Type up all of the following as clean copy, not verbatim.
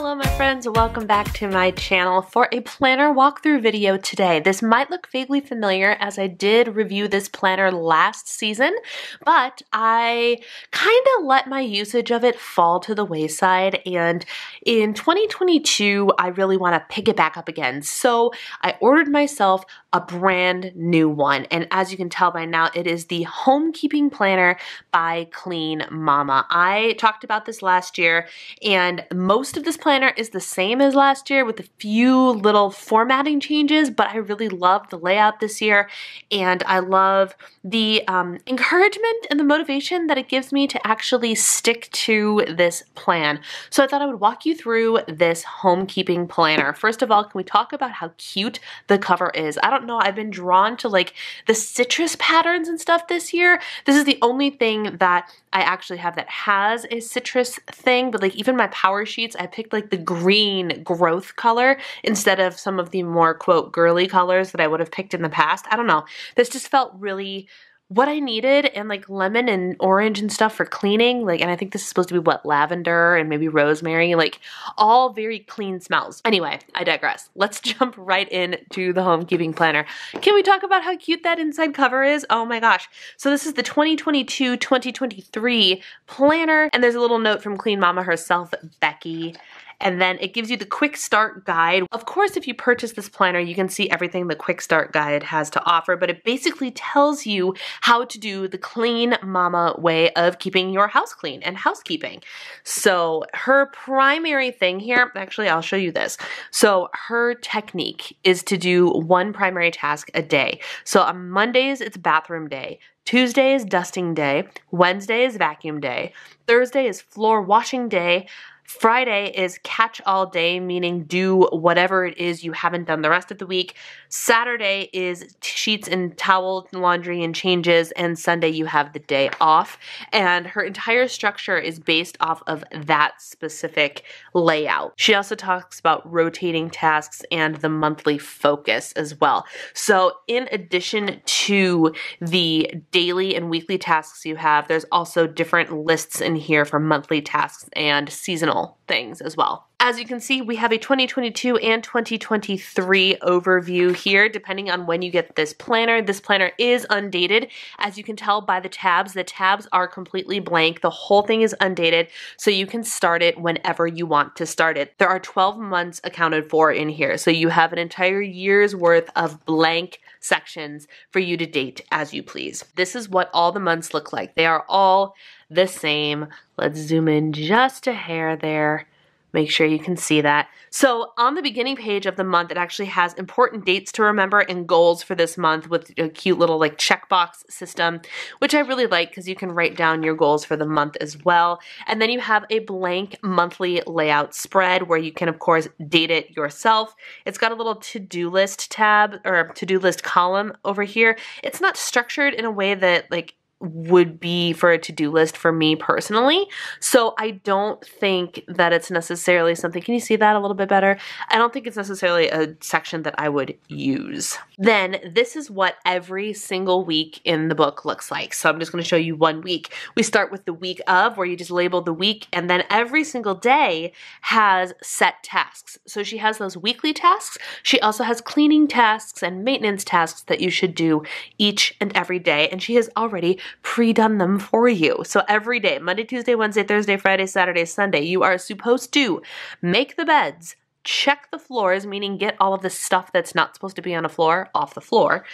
Hello my friends, welcome back to my channel for a planner walkthrough video today. This might look vaguely familiar as I did review this planner last season, but I kind of let my usage of it fall to the wayside, and in 2022 I really want to pick it back up again. So I ordered myself a brand new one, and as you can tell by now, it is the Homekeeping Planner by Clean Mama. I talked about this last year, and most of this planner is the same as last year with a few little formatting changes, but I really love the layout this year, and I love the encouragement and the motivation that it gives me to actually stick to this plan. So I thought I would walk you through this Homekeeping Planner. First of all, can we talk about how cute the cover is? I don't know, I've been drawn to like the citrus patterns and stuff this year. This is the only thing that I actually have that has a citrus thing, but like even my power sheets, I picked like the green growth color instead of some of the more quote girly colors that I would have picked in the past. I don't know, this just felt really what I needed, and like lemon and orange and stuff for cleaning, like, and I think this is supposed to be what, lavender and maybe rosemary, like all very clean smells. Anyway, I digress. Let's jump right into the Homekeeping Planner. Can we talk about how cute that inside cover is? Oh my gosh. So this is the 2022-2023 planner, and there's a little note from Clean Mama herself, Becky. And then it gives you the quick start guide. Of course, if you purchase this planner, you can see everything the quick start guide has to offer, but it basically tells you how to do the Clean Mama way of keeping your house clean and housekeeping. So her primary thing here, actually I'll show you this. So her technique is to do one primary task a day. So on Mondays, it's bathroom day. Tuesday is dusting day. Wednesday is vacuum day. Thursday is floor washing day. Friday is catch all day, meaning do whatever it is you haven't done the rest of the week. Saturday is sheets and towel, laundry and changes, and Sunday you have the day off. And her entire structure is based off of that specific layout. She also talks about rotating tasks and the monthly focus as well. So in addition to the daily and weekly tasks you have, there's also different lists in here for monthly tasks and seasonal things as well. As you can see, we have a 2022 and 2023 overview here, depending on when you get this planner. This planner is undated. As you can tell by the tabs are completely blank. The whole thing is undated, so you can start it whenever you want to start it. There are 12 months accounted for in here, so you have an entire year's worth of blank sections for you to date as you please. This is what all the months look like. They are all the same. Let's zoom in just a hair there. Make sure you can see that. So on the beginning page of the month, it actually has important dates to remember and goals for this month with a cute little like checkbox system, which I really like because you can write down your goals for the month as well. And then you have a blank monthly layout spread where you can, of course, date it yourself. It's got a little to-do list tab or to-do list column over here. It's not structured in a way that like would be for a to-do list for me personally. So I don't think that it's necessarily something, can you see that a little bit better? I don't think it's necessarily a section that I would use. Then this is what every single week in the book looks like. So I'm just gonna show you one week. We start with the week of, where you just label the week, and then every single day has set tasks. So she has those weekly tasks. She also has cleaning tasks and maintenance tasks that you should do each and every day. And she has already pre-done them for you. So every day, Monday, Tuesday, Wednesday, Thursday, Friday, Saturday, Sunday, you are supposed to make the beds, check the floors, meaning get all of the stuff that's not supposed to be on a floor off the floor,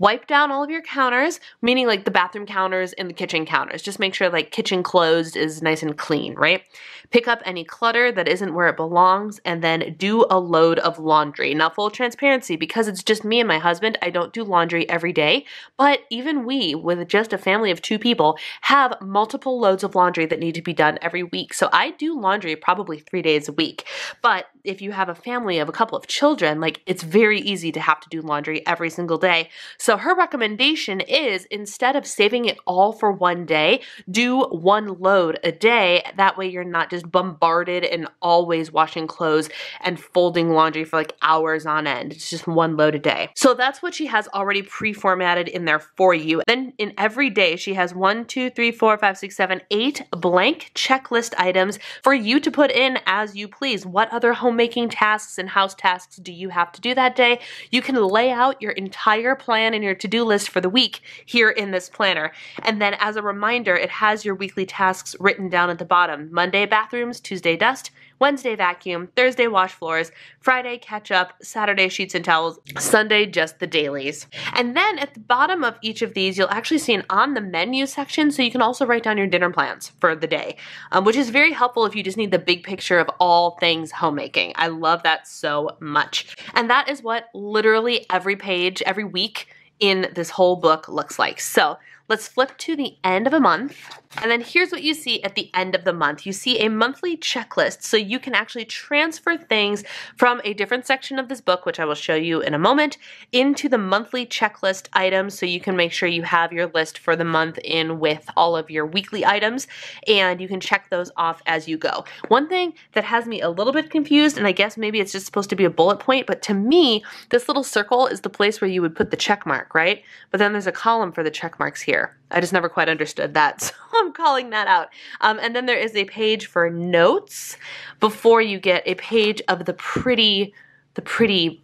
wipe down all of your counters, meaning like the bathroom counters and the kitchen counters. Just make sure like kitchen closed is nice and clean, right? Pick up any clutter that isn't where it belongs, and then do a load of laundry. Now, full transparency, because it's just me and my husband, I don't do laundry every day, but even we, with just a family of 2 people, have multiple loads of laundry that need to be done every week. So I do laundry probably 3 days a week, but if you have a family of a couple of children, like it's very easy to have to do laundry every single day. So her recommendation is instead of saving it all for one day, do one load a day. That way you're not just bombarded and always washing clothes and folding laundry for like hours on end. It's just one load a day. So that's what she has already pre-formatted in there for you. Then in every day, she has 1, 2, 3, 4, 5, 6, 7, 8 blank checklist items for you to put in as you please. What other homemaking tasks and house tasks do you have to do that day? You can lay out your entire plan and your to-do list for the week here in this planner. And then as a reminder, it has your weekly tasks written down at the bottom. Monday, bathrooms; Tuesday, dust; Wednesday, vacuum; Thursday, wash floors; Friday, catch up; Saturday, sheets and towels; Sunday, just the dailies. And then at the bottom of each of these, you'll actually see an on the menu section, so you can also write down your dinner plans for the day, which is very helpful if you just need the big picture of all things homemaking. I love that so much. And that is what literally every page, every week in this whole book looks like. So let's flip to the end of a month. And then here's what you see at the end of the month. You see a monthly checklist, so you can actually transfer things from a different section of this book, which I will show you in a moment, into the monthly checklist items, so you can make sure you have your list for the month in with all of your weekly items, and you can check those off as you go. One thing that has me a little bit confused, and I guess maybe it's just supposed to be a bullet point, but to me, this little circle is the place where you would put the check mark, right? But then there's a column for the check marks here. I just never quite understood that, so I'm calling that out. And then there is a page for notes before you get a page of the pretty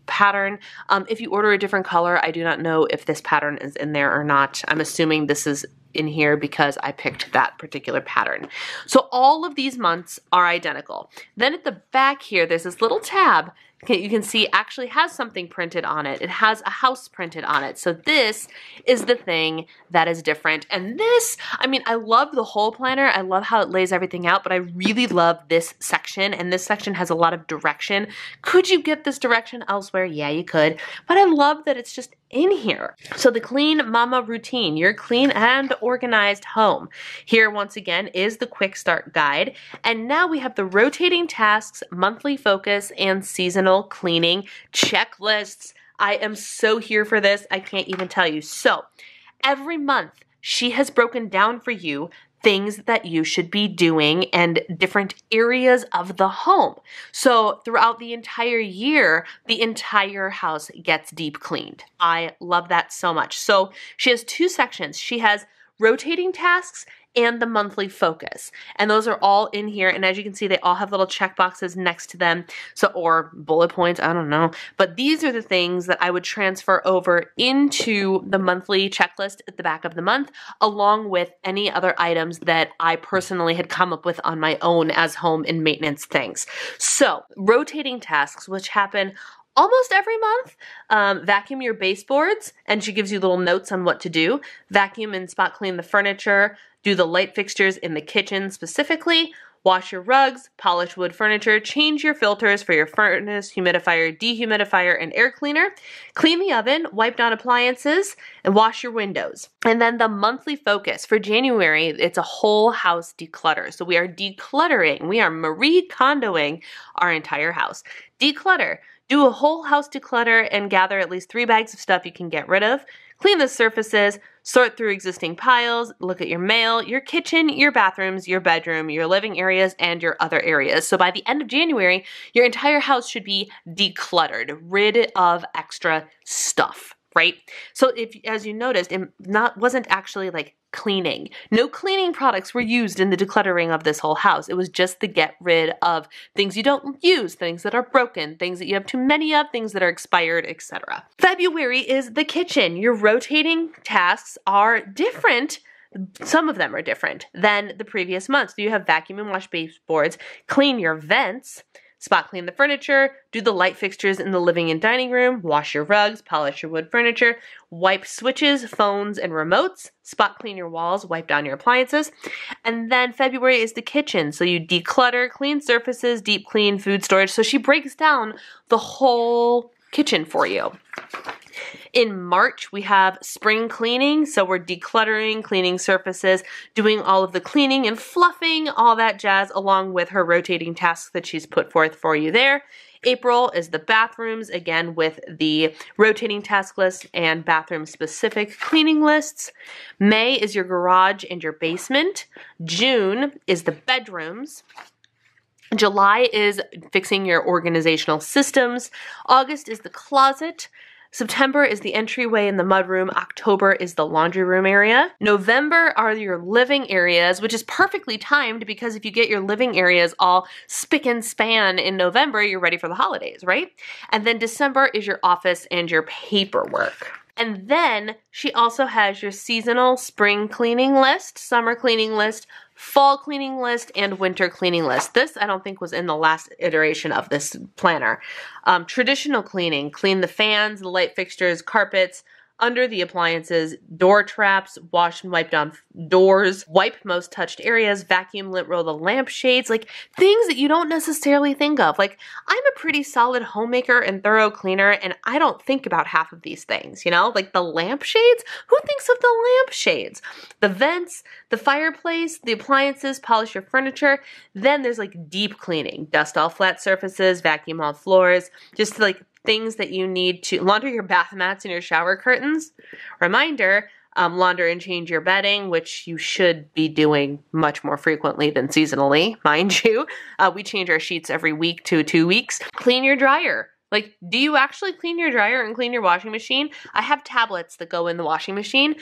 pattern. If you order a different color, I do not know if this pattern is in there or not. I'm assuming this is in here because I picked that particular pattern. So all of these months are identical. Then at the back here, there's this little tab you can see actually has something printed on it. It has a house printed on it. So this is the thing that is different. And this, I mean, I love the whole planner. I love how it lays everything out, but I really love this section. And this section has a lot of direction. Could you get this direction elsewhere? Yeah, you could. But I love that it's just in here. So the Clean Mama routine, your clean and organized home. Here, once again, is the quick start guide. And now we have the rotating tasks, monthly focus, and seasonal cleaning checklists. I am so here for this. I can't even tell you. So every month she has broken down for you things that you should be doing and different areas of the home. So throughout the entire year, the entire house gets deep cleaned. I love that so much. So she has two sections. She has rotating tasks and the monthly focus. And those are all in here. And as you can see, they all have little check boxes next to them. So, or bullet points, I don't know. But these are the things that I would transfer over into the monthly checklist at the back of the month, along with any other items that I personally had come up with on my own as home and maintenance things. So rotating tasks, which happen almost every month. Vacuum your baseboards, and she gives you little notes on what to do. Vacuum and spot clean the furniture. Do the light fixtures in the kitchen specifically. Wash your rugs, polish wood furniture, change your filters for your furnace, humidifier, dehumidifier, and air cleaner. Clean the oven, wipe down appliances, and wash your windows. And then the monthly focus for January, it's a whole house declutter. So we are decluttering. We are Marie Kondoing our entire house. Declutter. Do a whole house declutter and gather at least 3 bags of stuff you can get rid of. Clean the surfaces, sort through existing piles, look at your mail, your kitchen, your bathrooms, your bedroom, your living areas, and your other areas. So by the end of January, your entire house should be decluttered, rid of extra stuff, right? So if, as you noticed, it wasn't actually like cleaning. No cleaning products were used in the decluttering of this whole house. It was just to get rid of things you don't use, things that are broken, things that you have too many of, things that are expired, etc. February is the kitchen. Your rotating tasks are different. Some of them are different than the previous months. So you have vacuum and wash baseboards, clean your vents, spot clean the furniture, do the light fixtures in the living and dining room, wash your rugs, polish your wood furniture, wipe switches, phones, and remotes, spot clean your walls, wipe down your appliances. And then February is the kitchen. So you declutter, clean surfaces, deep clean, food storage. So she breaks down the whole kitchen for you. In March, we have spring cleaning, so we're decluttering, cleaning surfaces, doing all of the cleaning and fluffing, all that jazz, along with her rotating tasks that she's put forth for you there. April is the bathrooms, again with the rotating task list and bathroom specific cleaning lists. May is your garage and your basement. June is the bedrooms. July is fixing your organizational systems. August is the closet. September is the entryway and the mudroom. October is the laundry room area. November are your living areas, which is perfectly timed because if you get your living areas all spick and span in November, you're ready for the holidays, right? And then December is your office and your paperwork. And then she also has your seasonal spring cleaning list, summer cleaning list, fall cleaning list, and winter cleaning list. This I don't think was in the last iteration of this planner. Traditional cleaning, clean the fans, the light fixtures, carpets, under the appliances, door traps, wash and wipe down doors, wipe most touched areas, vacuum, lint roll the lampshades, like things that you don't necessarily think of. Like, I'm a pretty solid homemaker and thorough cleaner, and I don't think about half of these things, you know? Like the lampshades? Who thinks of the lampshades? The vents, the fireplace, the appliances, polish your furniture. Then there's like deep cleaning, dust all flat surfaces, vacuum all floors, just like things that you need to launder your bath mats and your shower curtains. Reminder, launder and change your bedding, which you should be doing much more frequently than seasonally, mind you. We change our sheets every week to 2 weeks. Clean your dryer. Like, do you actually clean your dryer and clean your washing machine? I have tablets that go in the washing machine,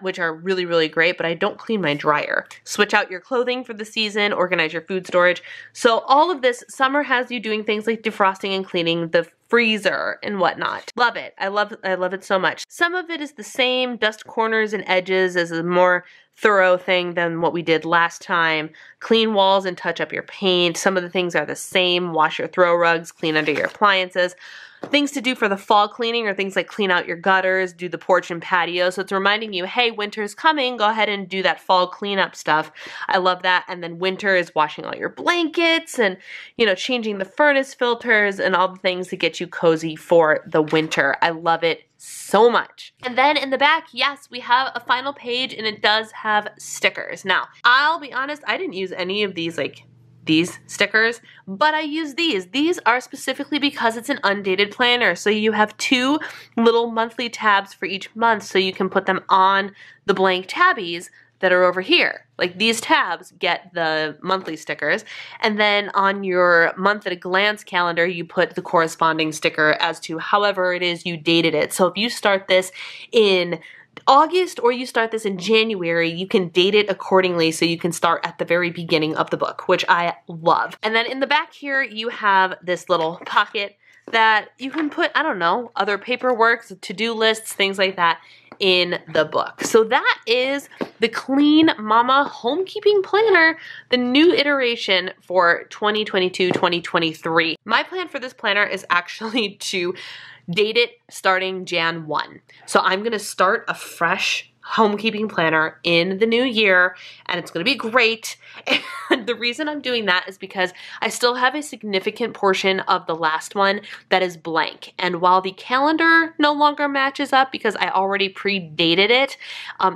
which are really, really great, but I don't clean my dryer. Switch out your clothing for the season, organize your food storage. So all of this, summer has you doing things like defrosting and cleaning the freezer and whatnot. Love it. I love it so much. Some of it is the same, dust corners and edges is a more thorough thing than what we did last time. Clean walls and touch up your paint. Some of the things are the same. Wash your throw rugs, clean under your appliances. Things to do for the fall cleaning are things like clean out your gutters, do the porch and patio. So it's reminding you, hey, winter's coming. Go ahead and do that fall cleanup stuff. I love that. And then winter is washing all your blankets and, you know, changing the furnace filters and all the things that get you cozy for the winter. I love it so much. And then in the back, yes, we have a final page and it does have stickers. Now, I'll be honest, I didn't use any of these like these stickers, but I use these. These are specifically because it's an undated planner. So you have two little monthly tabs for each month so you can put them on the blank tabbies that are over here. Like these tabs get the monthly stickers. And then on your month at a glance calendar, you put the corresponding sticker as to however it is you dated it. So if you start this in August or you start this in January, you can date it accordingly so you can start at the very beginning of the book, which I love. And then in the back here, you have this little pocket that you can put, I don't know, other paperwork, to-do lists, things like that in the book. So that is the Clean Mama Homekeeping Planner, the new iteration for 2022-2023. My plan for this planner is actually to date it starting Jan 1. So I'm gonna start a fresh homekeeping planner in the new year and it's gonna be great. And the reason I'm doing that is because I still have a significant portion of the last one that is blank. And while the calendar no longer matches up because I already predated it,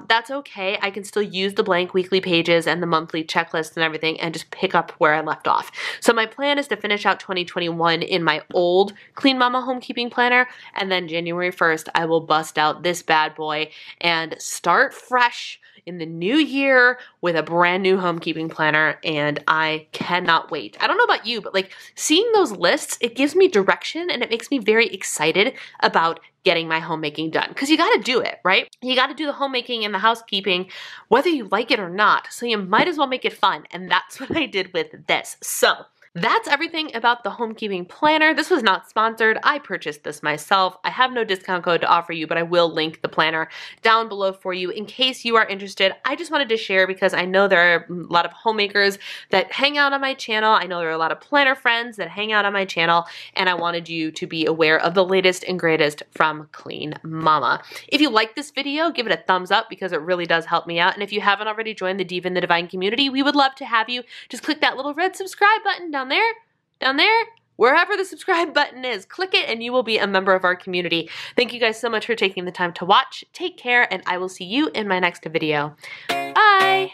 that's okay. I can still use the blank weekly pages and the monthly checklist and everything and just pick up where I left off. So my plan is to finish out 2021 in my old Clean Mama Homekeeping Planner and then January 1st I will bust out this bad boy and start fresh in the new year with a brand new homekeeping planner, and I cannot wait. I don't know about you, but like seeing those lists, it gives me direction and it makes me very excited about getting my homemaking done. Because you gotta do it, right? You gotta do the homemaking and the housekeeping, whether you like it or not. So you might as well make it fun. And that's what I did with this. So that's everything about the Homekeeping Planner. This was not sponsored. I purchased this myself. I have no discount code to offer you, but I will link the planner down below for you in case you are interested. I just wanted to share because I know there are a lot of homemakers that hang out on my channel. I know there are a lot of planner friends that hang out on my channel, and I wanted you to be aware of the latest and greatest from Clean Mama. If you like this video, give it a thumbs up because it really does help me out. And if you haven't already joined the Diva and the Divine community, we would love to have you. Just click that little red subscribe button down there, wherever the subscribe button is. Click it and you will be a member of our community. Thank you guys so much for taking the time to watch. Take care and I will see you in my next video. Bye!